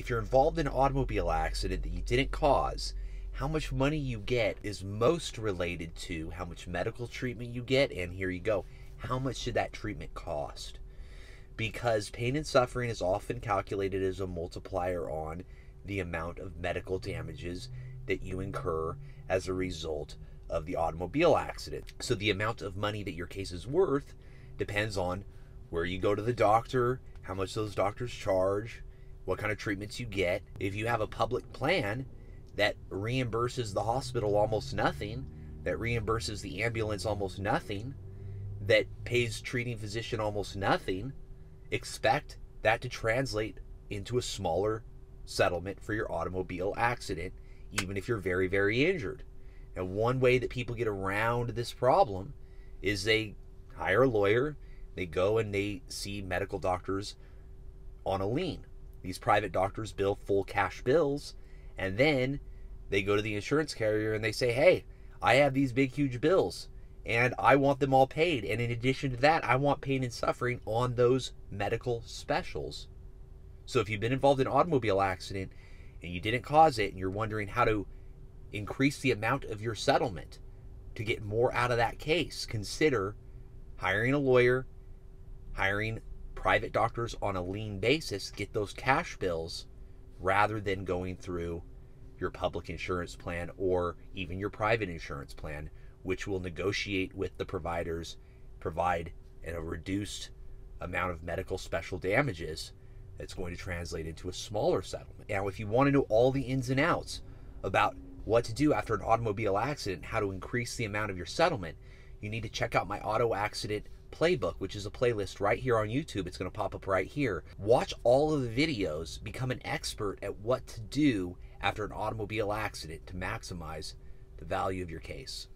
if you're involved in an automobile accident that you didn't cause, how much money you get is most related to how much medical treatment you get. And here you go. How much did that treatment cost? Because pain and suffering is often calculated as a multiplier on the amount of medical damages that you incur as a result of the automobile accident. So the amount of money that your case is worth depends on where you go to the doctor, how much those doctors charge, what kind of treatments you get. If you have a public plan that reimburses the hospital almost nothing, that reimburses the ambulance almost nothing, that pays treating physician almost nothing, expect that to translate into a smaller settlement for your automobile accident, even if you're very, very injured. And one way that people get around this problem is they hire a lawyer, they go and they see medical doctors on a lien. These private doctors bill full cash bills, and then they go to the insurance carrier and they say, hey, I have these big, huge bills and I want them all paid. And in addition to that, I want pain and suffering on those medical specials. So if you've been involved in an automobile accident and you didn't cause it and you're wondering how to increase the amount of your settlement to get more out of that case, consider hiring a lawyer, hiring private doctors on a lien basis, get those cash bills rather than going through your public insurance plan or even your private insurance plan, which will negotiate with the providers, provide a reduced amount of medical special damages that's going to translate into a smaller settlement. Now, if you want to know all the ins and outs about what to do after an automobile accident, how to increase the amount of your settlement, you need to check out my auto accident playbook, which is a playlist right here on YouTube. It's going to pop up right here. Watch all of the videos, become an expert at what to do after an automobile accident to maximize the value of your case.